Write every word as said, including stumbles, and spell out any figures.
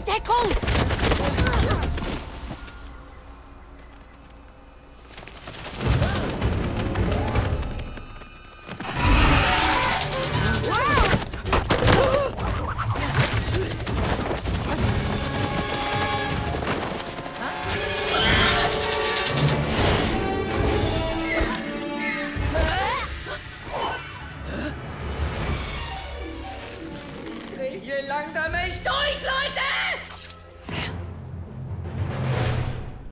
était cool! Langsam mich durchlaufen!